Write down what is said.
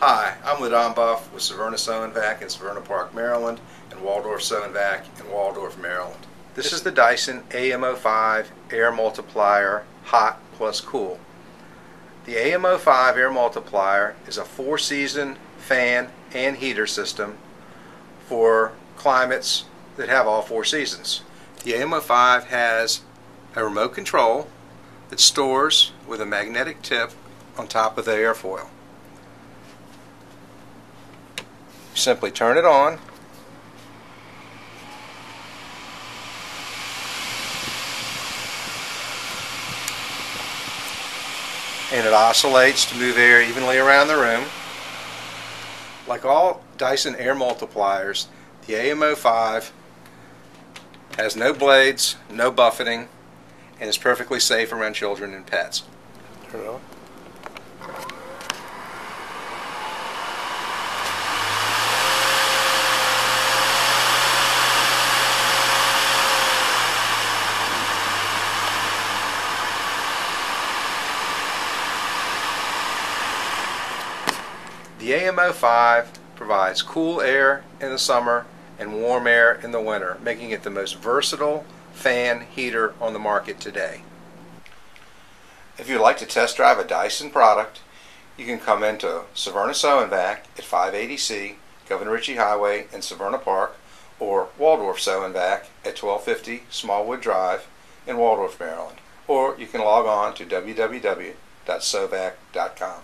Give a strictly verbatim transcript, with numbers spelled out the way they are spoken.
Hi, I'm Le Don Buff with Severna Sew-N-Vac in Severna Park, Maryland, and Waldorf Sew-N-Vac in Waldorf, Maryland. This is the Dyson A M zero five Air Multiplier Hot Plus Cool. The A M zero five Air Multiplier is a four-season fan and heater system for climates that have all four seasons. The A M zero five has a remote control that stores with a magnetic tip on top of the airfoil. Simply turn it on, and it oscillates to move air evenly around the room. Like all Dyson air multipliers, the A M zero five has no blades, no buffeting, and is perfectly safe around children and pets. Turn it on. The A M zero five provides cool air in the summer and warm air in the winter, making it the most versatile fan heater on the market today. If you'd like to test drive a Dyson product, you can come into Severna Sew-N-Vac at five eighty C, Governor Ritchie Highway in Severna Park, or Waldorf Sew-N-Vac at twelve fifty Smallwood Drive in Waldorf, Maryland. Or you can log on to w w w dot sew vac dot com.